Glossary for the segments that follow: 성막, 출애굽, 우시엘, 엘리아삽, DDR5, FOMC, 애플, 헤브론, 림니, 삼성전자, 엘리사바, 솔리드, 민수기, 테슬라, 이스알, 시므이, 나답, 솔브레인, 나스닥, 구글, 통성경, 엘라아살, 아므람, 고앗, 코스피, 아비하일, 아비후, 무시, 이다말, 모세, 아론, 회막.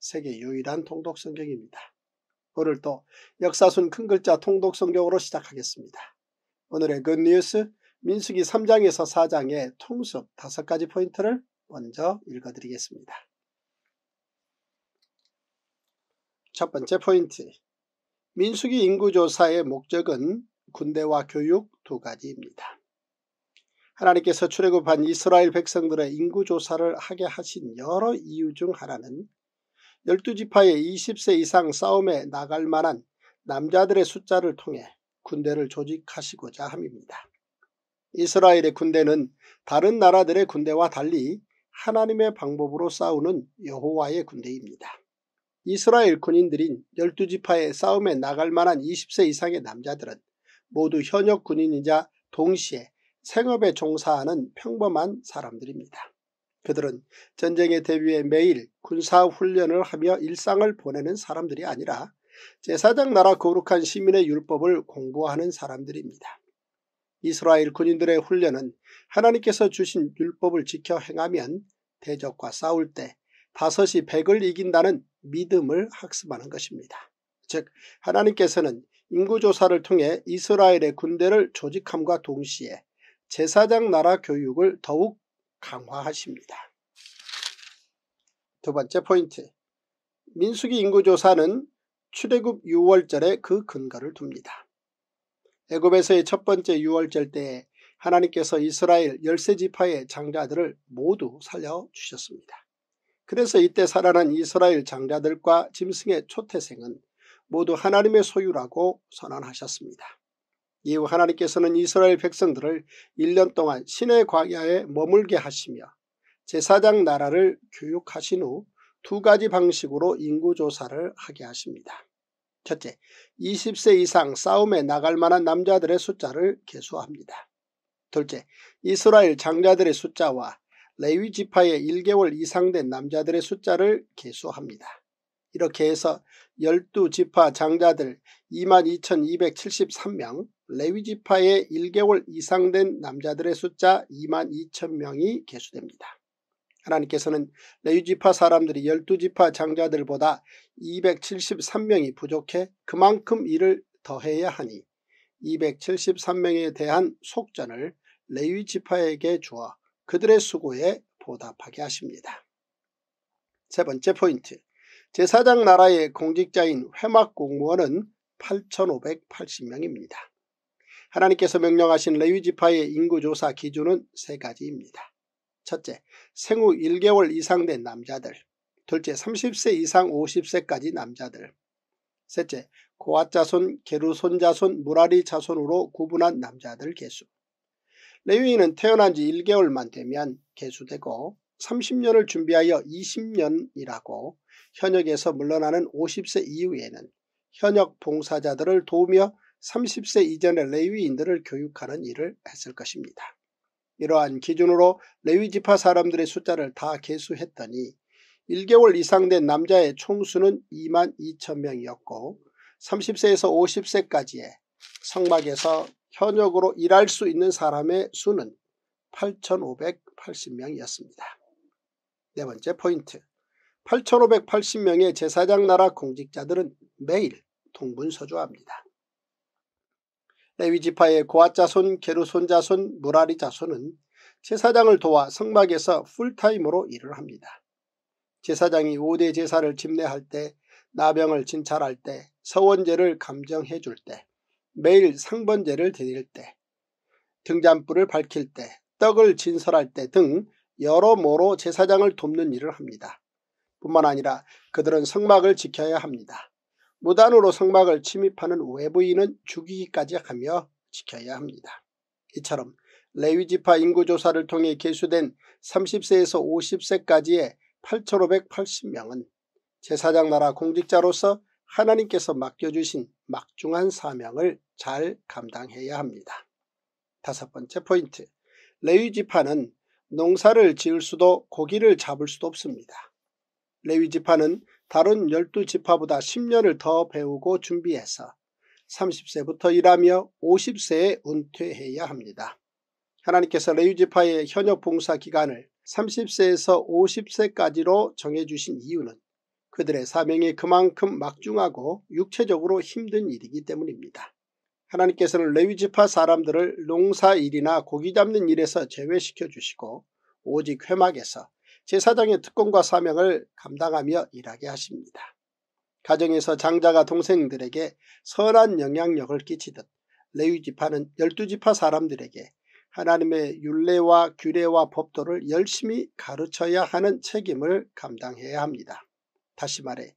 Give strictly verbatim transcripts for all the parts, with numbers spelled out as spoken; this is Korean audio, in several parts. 세계 유일한 통독성경입니다. 오늘도 역사순 큰 글자 통독성경으로 시작하겠습니다. 오늘의 굿뉴스 민수기 삼 장에서 사 장의 통습 다섯 가지 포인트를 먼저 읽어드리겠습니다. 첫 번째 포인트, 민수기 인구조사의 목적은 군대와 교육 두 가지입니다. 하나님께서 출애굽한 이스라엘 백성들의 인구조사를 하게 하신 여러 이유 중 하나는 열두 지파의 이십 세 이상 싸움에 나갈 만한 남자들의 숫자를 통해 군대를 조직하시고자 함입니다. 이스라엘의 군대는 다른 나라들의 군대와 달리 하나님의 방법으로 싸우는 여호와의 군대입니다. 이스라엘 군인들인 열두 지파의 싸움에 나갈 만한 이십 세 이상의 남자들은 모두 현역 군인이자 동시에 생업에 종사하는 평범한 사람들입니다. 그들은 전쟁에 대비해 매일 군사훈련을 하며 일상을 보내는 사람들이 아니라 제사장 나라 거룩한 시민의 율법을 공부하는 사람들입니다. 이스라엘 군인들의 훈련은 하나님께서 주신 율법을 지켜 행하면 대적과 싸울 때 다섯이 백을 이긴다는 믿음을 학습하는 것입니다. 즉 하나님께서는 인구조사를 통해 이스라엘의 군대를 조직함과 동시에 제사장 나라 교육을 더욱 강화하십니다. 두 번째 포인트, 민수기 인구조사는 출애굽 유월절에 그 근거를 둡니다. 애굽에서의 첫 번째 유월절 때에 하나님께서 이스라엘 열세 지파의 장자들을 모두 살려주셨습니다. 그래서 이때 살아난 이스라엘 장자들과 짐승의 초태생은 모두 하나님의 소유라고 선언하셨습니다. 이후 하나님께서는 이스라엘 백성들을 일 년 동안 시내 광야에 머물게 하시며 제사장 나라를 교육하신 후 두 가지 방식으로 인구조사를 하게 하십니다. 첫째, 이십 세 이상 싸움에 나갈 만한 남자들의 숫자를 계수합니다. 둘째, 이스라엘 장자들의 숫자와 레위 지파의 일 개월 이상 된 남자들의 숫자를 계수합니다. 이렇게 해서 열두 지파 장자들 이만 이천이백칠십삼 명, 레위지파의 일 개월 이상 된 남자들의 숫자 이만 이천 명이 계수됩니다. 하나님께서는 레위지파 사람들이 열두 지파 장자들보다 이백칠십삼 명이 부족해 그만큼 이를 더해야 하니 이백칠십삼 명에 대한 속전을 레위지파에게 주어 그들의 수고에 보답하게 하십니다. 세 번째 포인트, 제사장 나라의 공직자인 회막 공무원은 팔천오백팔십 명입니다. 하나님께서 명령하신 레위지파의 인구조사 기준은 세 가지입니다. 첫째, 생후 일 개월 이상 된 남자들. 둘째, 삼십 세 이상 오십 세까지 남자들. 셋째, 고앗자손, 게루손자손, 무라리자손으로 구분한 남자들 개수. 레위인은 태어난 지 일 개월만 되면 개수되고 삼십 년을 준비하여 이십 년이라고 현역에서 물러나는 오십 세 이후에는 현역 봉사자들을 도우며 삼십 세 이전의 레위인들을 교육하는 일을 했을 것입니다. 이러한 기준으로 레위지파 사람들의 숫자를 다 계수했더니 일 개월 이상 된 남자의 총수는 이만 이천 명이었고 삼십 세에서 오십 세까지의 성막에서 현역으로 일할 수 있는 사람의 수는 팔천오백팔십 명이었습니다. 네 번째 포인트, 팔천오백팔십 명의 제사장 나라 공직자들은 매일 동분서주합니다. 레위지파의 고앗자손, 게루손자손, 무라리자손은 제사장을 도와 성막에서 풀타임으로 일을 합니다. 제사장이 오 대 제사를 집례할 때, 나병을 진찰할 때, 서원제를 감정해 줄 때, 매일 상번제를 드릴 때, 등잔불을 밝힐 때, 떡을 진설할 때 등 여러모로 제사장을 돕는 일을 합니다. 뿐만 아니라 그들은 성막을 지켜야 합니다. 무단으로 성막을 침입하는 외부인은 죽이기까지 하며 지켜야 합니다. 이처럼 레위지파 인구조사를 통해 계수된 삼십 세에서 오십 세까지의 팔천오백팔십 명은 제사장 나라 공직자로서 하나님께서 맡겨주신 막중한 사명을 잘 감당해야 합니다. 다섯 번째 포인트. 레위지파는 농사를 지을 수도 고기를 잡을 수도 없습니다. 레위지파는 다른 열두 지파보다 십 년을 더 배우고 준비해서 삼십 세부터 일하며 오십 세에 은퇴해야 합니다. 하나님께서 레위지파의 현역 봉사 기간을 삼십 세에서 오십 세까지로 정해주신 이유는 그들의 사명이 그만큼 막중하고 육체적으로 힘든 일이기 때문입니다. 하나님께서는 레위지파 사람들을 농사일이나 고기 잡는 일에서 제외시켜 주시고 오직 회막에서 제사장의 특권과 사명을 감당하며 일하게 하십니다. 가정에서 장자가 동생들에게 선한 영향력을 끼치듯 레위지파는 열두 지파 사람들에게 하나님의 율례와 규례와 법도를 열심히 가르쳐야 하는 책임을 감당해야 합니다. 다시 말해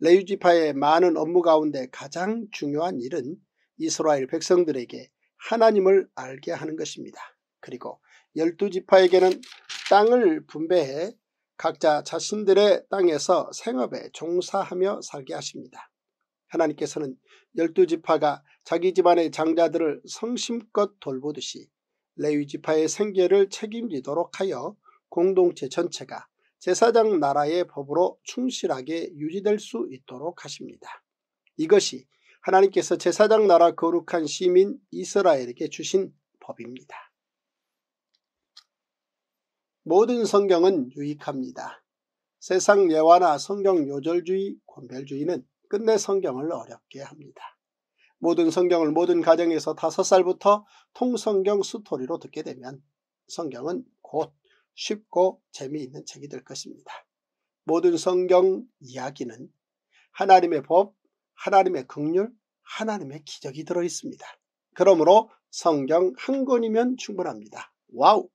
레위지파의 많은 업무 가운데 가장 중요한 일은 이스라엘 백성들에게 하나님을 알게 하는 것입니다. 그리고 열두 지파에게는 땅을 분배해 각자 자신들의 땅에서 생업에 종사하며 살게 하십니다. 하나님께서는 열두 지파가 자기 집안의 장자들을 성심껏 돌보듯이 레위지파의 생계를 책임지도록 하여 공동체 전체가 제사장 나라의 법으로 충실하게 유지될 수 있도록 하십니다. 이것이 하나님께서 제사장 나라 거룩한 시민 이스라엘에게 주신 법입니다. 모든 성경은 유익합니다. 세상 예화나 성경 요절주의, 곤별주의는 끝내 성경을 어렵게 합니다. 모든 성경을 모든 가정에서 다섯 살부터 통성경 스토리로 듣게 되면 성경은 곧 쉽고 재미있는 책이 될 것입니다. 모든 성경 이야기는 하나님의 법, 하나님의 긍휼, 하나님의 기적이 들어있습니다. 그러므로 성경 한 권이면 충분합니다. 와우!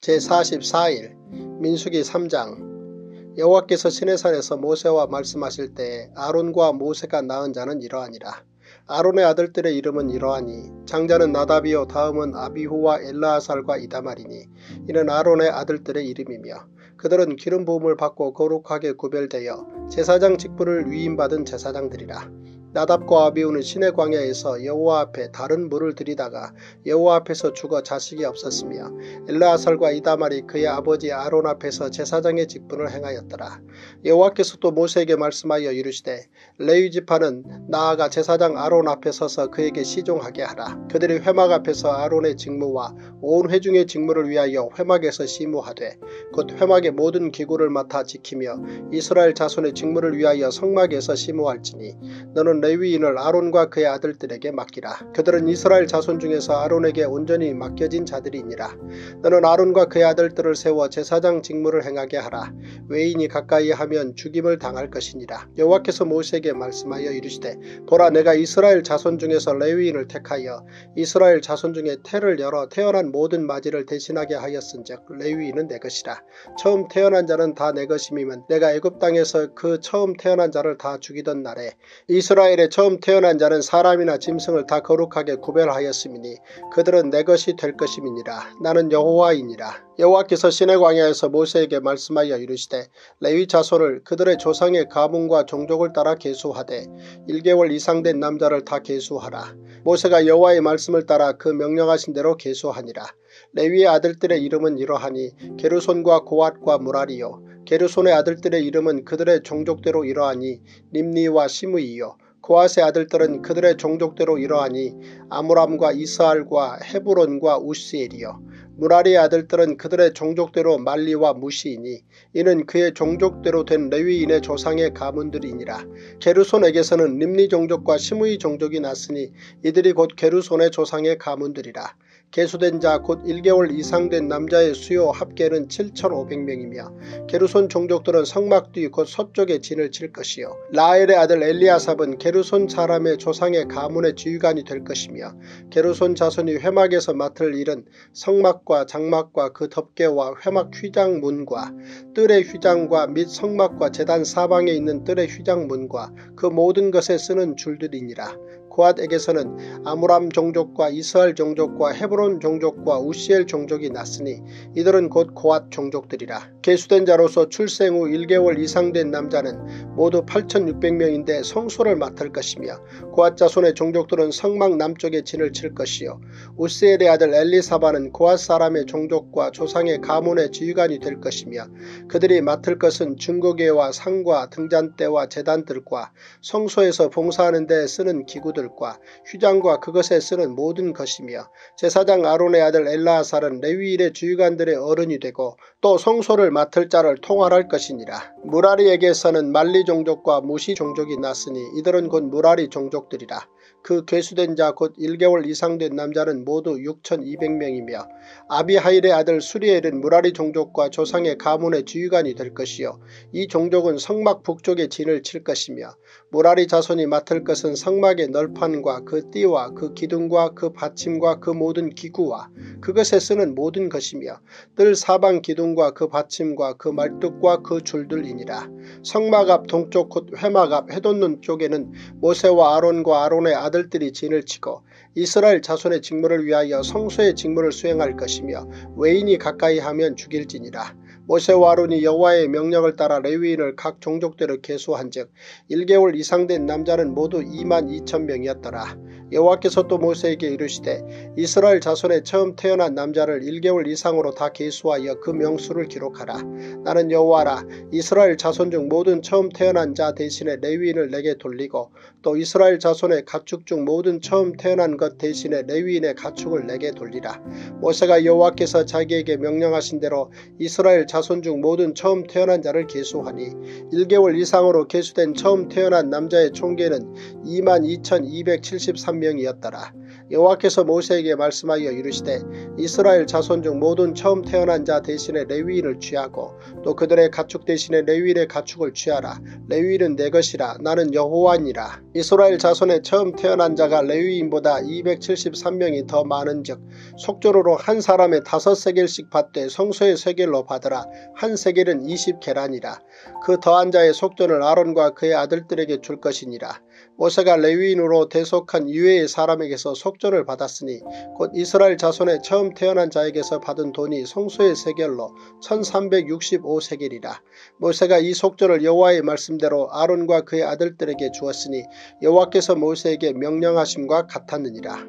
제사십사 일 민수기 삼 장. 여호와께서 시내산에서 모세와 말씀하실 때에 아론과 모세가 낳은 자는 이러하니라. 아론의 아들들의 이름은 이러하니 장자는 나답이요 다음은 아비후와 엘라아살과 이다말이니 이는 아론의 아들들의 이름이며 그들은 기름 부음을 받고 거룩하게 구별되어 제사장 직분을 위임받은 제사장들이라. 나답과 아비후는 시내 광야에서 여호와 앞에 다른 물을 들이다가 여호와 앞에서 죽어 자식이 없었으며 엘라아살과 이다말이 그의 아버지 아론 앞에서 제사장의 직분을 행하였더라. 여호와께서 또 모세에게 말씀하여 이르시되 레위지파는 나아가 제사장 아론 앞에 서서 그에게 시종하게 하라. 그들이 회막 앞에서 아론의 직무와 온 회중의 직무를 위하여 회막에서 시무하되 곧 회막의 모든 기구를 맡아 지키며 이스라엘 자손의 직무를 위하여 성막에서 시무할지니 너는 레위인을 아론과 그의 아들들에게 맡기라. 그들은 이스라엘 자손 중에서 아론에게 온전히 맡겨진 자들이니라. 너는 아론과 그의 아들들을 세워 제사장 직무를 행하게 하라. 외인이 가까이 하면 죽임을 당할 것이니라. 여호와께서 모세에게 말씀하여 이르시되 보라, 내가 이스라엘 자손 중에서 레위인을 택하여 이스라엘 자손 중에 태를 열어 태어난 모든 맞이를 대신하게 하였은즉 레위인은 내 것이라. 처음 태어난 자는 다 내 것임이면 내가 애굽 땅에서 그 처음 태어난 자를 다 죽이던 날에 이스라엘 이스라엘의 처음 태어난 자는 사람이나 짐승을 다 거룩하게 구별하였음이니 그들은 내 것이 될 것임이니라. 나는 여호와이니라. 여호와께서 시내 광야에서 모세에게 말씀하여 이르시되 레위 자손을 그들의 조상의 가문과 종족을 따라 계수하되 일 개월 이상 된 남자를 다 계수하라. 모세가 여호와의 말씀을 따라 그 명령하신 대로 계수하니라. 레위의 아들들의 이름은 이러하니 게르손과 고앗과 무라리요 게르손의 아들들의 이름은 그들의 종족대로 이러하니 림니와 시므이요 고앗의 아들들은 그들의 종족대로 이러하니 아므람과 이스알과 헤브론과 우시엘이요 무라리의 아들들은 그들의 종족대로 말리와 무시이니 이는 그의 종족대로 된 레위인의 조상의 가문들이니라. 게르손에게서는 림니 종족과 시므이 종족이 났으니 이들이 곧 게르손의 조상의 가문들이라. 계수된 자 곧 일 개월 이상 된 남자의 수요 합계는 칠천오백 명이며 게르손 종족들은 성막 뒤 곧 서쪽에 진을 칠 것이요 라헬의 아들 엘리아삽은 게르손 사람의 조상의 가문의 지휘관이 될 것이며 게르손 자손이 회막에서 맡을 일은 성막과 장막과 그 덮개와 회막 휘장문과 뜰의 휘장과 및 성막과 제단 사방에 있는 뜰의 휘장문과 그 모든 것에 쓰는 줄들이니라. 고앗에게서는 아므람 종족과 이스할 종족과 헤브론 종족과 우시엘 종족이 났으니 이들은 곧 고앗 종족들이라. 계수된 자로서 출생 후 일 개월 이상 된 남자는 모두 팔천육백 명인데 성소를 맡을 것이며 고앗 자손의 종족들은 성막 남쪽에 진을 칠 것이요 우시엘의 아들 엘리사바는 고앗 사람의 종족과 조상의 가문의 지휘관이 될 것이며 그들이 맡을 것은 증거궤와 상과 등잔대와 제단들과 성소에서 봉사하는 데 쓰는 기구들과 휘장과 그것에 쓰는 모든 것이며 제사장 아론의 아들 엘라아살은 레위인의 주의관들의 어른이 되고 또 성소를 맡을 자를 통할할 것이니라. 무라리에게서는 말리 종족과 무시 종족이 났으니 이들은 곧 무라리 종족들이라. 그 계수된 자 곧 일 개월 이상 된 남자는 모두 육천이백 명이며 아비하일의 아들 수리엘은 무라리 종족과 조상의 가문의 지휘관이 될 것이요 이 종족은 성막 북쪽에 진을 칠 것이며 무라리 자손이 맡을 것은 성막의 널판과 그 띠와 그 기둥과 그 받침과 그 모든 기구와 그것에 쓰는 모든 것이며 뜰 사방 기둥과 그 받침과 그 말뚝과 그 줄들이니라. 성막 앞 동쪽 곧 회막 앞 해돋는 쪽에는 모세와 아론과 아론의 아들들이 진을 치고 이스라엘 자손의 직무를 위하여 성소의 직무를 수행할 것이며 외인이 가까이 하면 죽일지니라. 모세와 아론이 여호와의 명령을 따라 레위인을 각 종족대로 계수한 즉 일 개월 이상 된 남자는 모두 이만 이천 명이었더라. 여호와께서 또 모세에게 이르시되 이스라엘 자손의 처음 태어난 남자를 일 개월 이상으로 다 계수하여 그 명수를 기록하라. 나는 여호와라. 이스라엘 자손 중 모든 처음 태어난 자 대신에 레위인을 내게 돌리고 또 이스라엘 자손의 가축 중 모든 처음 태어난 것 대신에 레위인의 가축을 내게 돌리라. 모세가 여호와께서 자기에게 명령하신 대로 이스라엘 자손 중 모든 처음 태어난 자를 계수하니 일 개월 이상으로 계수된 처음 태어난 남자의 총계는 이만 이천이백칠십삼 명이었더라 명이었더라. 여호와께서 모세에게 말씀하여 이르시되 이스라엘 자손 중 모든 처음 태어난 자 대신에 레위인을 취하고 또 그들의 가축 대신에 레위인의 가축을 취하라. 레위인은 내 것이라. 나는 여호와니라. 이스라엘 자손의 처음 태어난 자가 레위인보다 이백칠십삼 명이 더 많은즉 속조로로 한 사람의 다섯 세겔씩 받되 성소의 세겔로 받으라. 한 세겔은 이십 계란이라. 그 더한 자의 속전을 아론과 그의 아들들에게 줄 것이니라. 모세가 레위인으로 대속한 이외의 사람에게서 속전을 받았으니 곧 이스라엘 자손의 처음 태어난 자에게서 받은 돈이 성소의 세겔로 천삼백육십오 세겔이라. 모세가 이 속전을 여호와의 말씀대로 아론과 그의 아들들에게 주었으니 여호와께서 모세에게 명령하심과 같았느니라.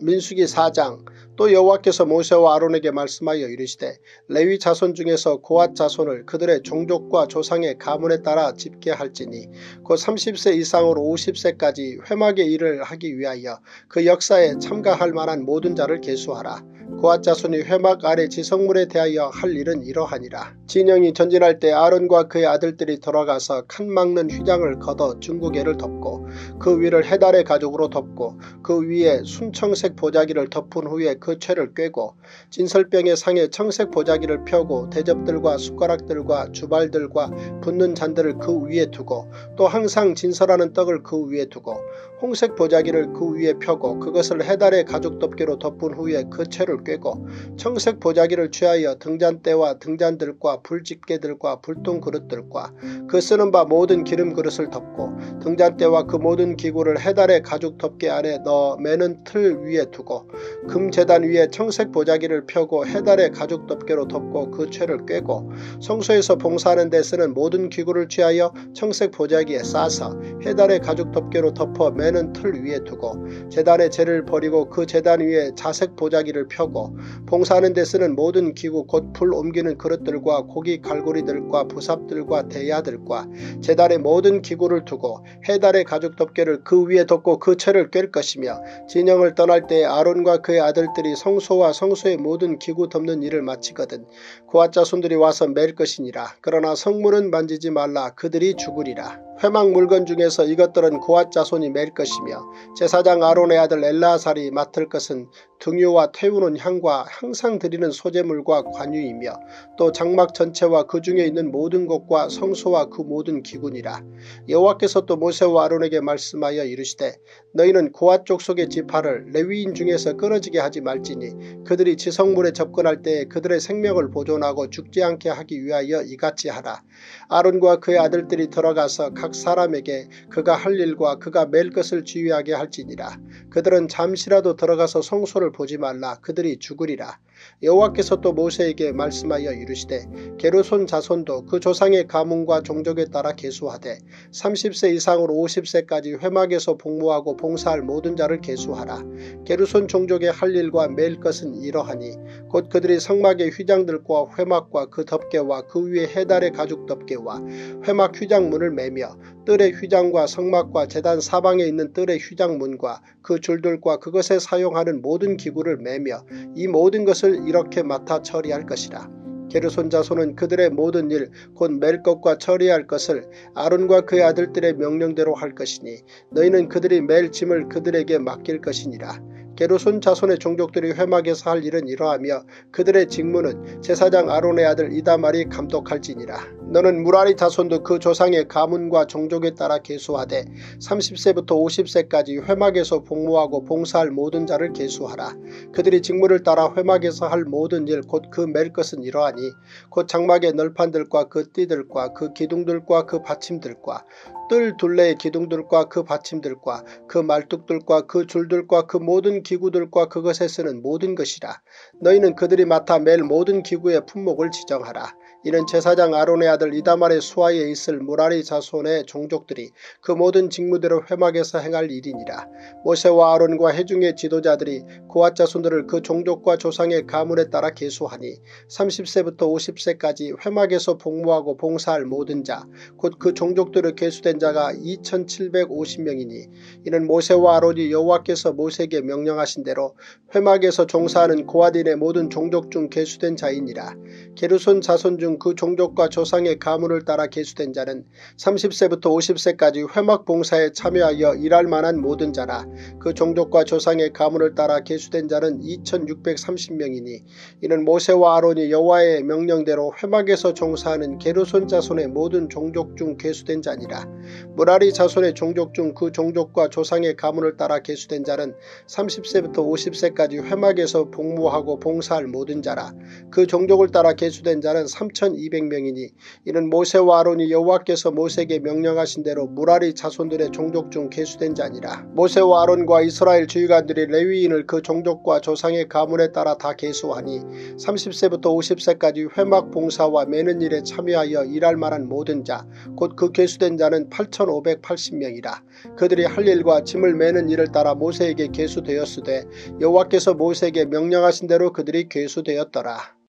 민수기 사 장. 또 여호와께서 모세와 아론에게 말씀하여 이르시되 레위 자손 중에서 고앗 자손을 그들의 종족과 조상의 가문에 따라 집계할지니 곧 삼십 세 이상으로 오십 세까지 회막의 일을 하기 위하여 그 역사에 참가할 만한 모든 자를 계수하라. 고앗 자손이 회막 아래 지성물에 대하여 할 일은 이러하니라. 진영이 전진할 때 아론과 그의 아들들이 돌아가서 칸 막는 휘장을 걷어 중고개를 덮고 그 위를 해달의 가죽으로 덮고 그 위에 순청색 보자기를 덮은 후에 그 채를 꿰고 진설병의 상에 청색 보자기를 펴고 대접들과 숟가락들과 주발들과 붓는 잔들을 그 위에 두고 또 항상 진설하는 떡을 그 위에 두고 홍색 보자기를 그 위에 펴고 그것을 해달의 가죽 덮개로 덮은 후에 그 채를 꿰고 청색 보자기를 취하여 등잔대와 등잔들과 불집게들과 불똥그릇들과 그 쓰는 바 모든 기름그릇을 덮고 등잔대와 그 모든 기구를 해달의 가죽 덮개 안에 넣어 매는 틀 위에 두고 금제단 위에 청색 보자기를 펴고 해달의 가죽 덮개로 덮고 그 채를 꿰고 성소에서 봉사하는 데 쓰는 모든 기구를 취하여 청색 보자기에 싸서 해달의 가죽 덮개로 덮어 매는 틀 위에 두고 제단의 재를 버리고 그 제단 위에 자색 보자기를 펴고 봉사하는 데 쓰는 모든 기구 곧 풀 옮기는 그릇들과 고기 갈고리들과 부삽들과 대야들과 제단의 모든 기구를 두고 해달의 가죽 덮개를 그 위에 덮고 그 채를 꿰 것이며 진영을 떠날 때 아론과 그의 아들들이 성소와 성소의 모든 기구 덮는 일을 마치거든 고앗 자손들이 와서 맬 것이니라. 그러나 성물은 만지지 말라. 그들이 죽으리라. 회막 물건 중에서 이것들은 고앗 자손이 맬 것이며 제사장 아론의 아들 엘라아살이 맡을 것은 등유와 태우는 향과 항상 드리는 소재물과 관유이며 또 장막 전체와 그 중에 있는 모든 것과 성소와 그 모든 기구니라. 여호와께서 또 모세와 아론에게 말씀하여 이르시되 너희는 고앗 족속의 지파를 레위인 중에서 끊어지게 하지 말지니 그들이 지성물에 접근할 때에 그들의 생명을 보존하고 죽지 않게 하기 위하여 이같이 하라. 아론과 그의 아들들이 들어가서 각 각 사람에게 그가 할 일과 그가 맬 것을 지휘하게 할지니라. 그들은 잠시라도 들어가서 성소를 보지 말라. 그들이 죽으리라. 여호와께서 또 모세에게 말씀하여 이르시되 게르손 자손도 그 조상의 가문과 종족에 따라 계수하되 삼십 세 이상으로 오십 세까지 회막에서 복무하고 봉사할 모든 자를 계수하라. 게르손 종족의 할 일과 맬 것은 이러하니 곧 그들이 성막의 휘장들과 회막과 그 덮개와 그 위에 해달의 가죽 덮개와 회막 휘장문을 매며 뜰의 휘장과 성막과 제단 사방에 있는 뜰의 휘장문과 그 줄들과 그것에 사용하는 모든 기구를 매며 이 모든 것을 이렇게 맡아 처리할 것이라. 게르손 자손은 그들의 모든 일 곧 맬 것과 처리할 것을 아론과 그의 아들들의 명령대로 할 것이니 너희는 그들이 맬 짐을 그들에게 맡길 것이니라. 게르손 자손의 종족들이 회막에서 할 일은 이러하며 그들의 직무는 제사장 아론의 아들 이다말이 감독할지니라. 너는 무라리 자손도 그 조상의 가문과 종족에 따라 계수하되 삼십 세부터 오십 세까지 회막에서 복무하고 봉사할 모든 자를 계수하라. 그들이 직무를 따라 회막에서 할 모든 일 곧 그 맬 것은 이러하니 곧 장막의 널판들과 그 띠들과 그 기둥들과 그 받침들과 뜰 둘레의 기둥들과 그 받침들과 그 말뚝들과 그 줄들과 그 모든 기구들과 그것에 쓰는 모든 것이라. 너희는 그들이 맡아 맬 모든 기구의 품목을 지정하라. 이는 제사장 아론의 아들 이다말의 수하에 있을 무라리 자손의 종족들이 그 모든 직무대로 회막에서 행할 일이니라. 모세와 아론과 회중의 지도자들이 고핫 자손들을 그 종족과 조상의 가문에 따라 계수하니 삼십 세부터 오십 세까지 회막에서 복무하고 봉사할 모든 자 곧 그 종족들의 계수된 자가 이천칠백오십 명이니 이는 모세와 아론이 여호와께서 모세에게 명령하신 대로 회막에서 종사하는 고핫인의 모든 종족 중 계수된 자이니라. 게르손 자손 중 그 종족과 조상의 가문을 따라 계수된 자는 삼십 세부터 오십 세까지 회막 봉사에 참여하여 일할 만한 모든 자라. 그 종족과 조상의 가문을 따라 계수된 자는 이천육백삼십 명이니 이는 모세와 아론이 여호와의 명령대로 회막에서 종사하는 게르손 자손의 모든 종족 중 계수된 자니라. 무라리 자손의 종족 중 그 종족과 조상의 가문을 따라 계수된 자는 삼십 세부터 오십 세까지 회막에서 복무하고 봉사할 모든 자라. 그 종족을 따라 계수된 자는 삼천이백 명이니 이는 모세와 아론이 여호와께서 모세에게 명령하신 대로 무라리 자손들의 종족 중 계수된 자니라. 모세와 아론과 이스라엘 지휘관들이 레위인을 그 종족과 조상의 가문에 따라 다 계수하니 삼십 세부터 오십 세까지 회막 봉사와 매는 일에 참여하여 일할 만한 모든 자 곧 그 계수된 자는 팔천오백팔십 명이라. 그들이 할 일과 짐을 매는 일을 따라 모세에게 계수되었으되 여호와께서 모세에게 명령하신 대로 그들이 계수되었더라.